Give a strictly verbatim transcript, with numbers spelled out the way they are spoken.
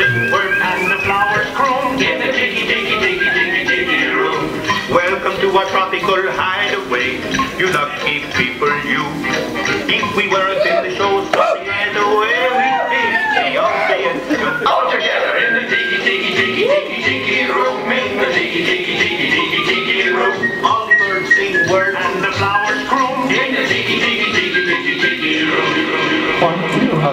Blingbird and the flowers crooned in a jiggy, jiggy, jiggy, jiggy, jiggy room. Welcome to our tropical hideaway, you lucky people, you. If we weren't in the show, sorry, and away we'd be, they all say it. All together in the jiggy, jiggy, jiggy, jiggy, jiggy room, in the jiggy, jiggy, jiggy, jiggy, jiggy room. All the birds sing words and the flowers crooned in the jiggy, jiggy, jiggy, jiggy, jiggy room. One, two, how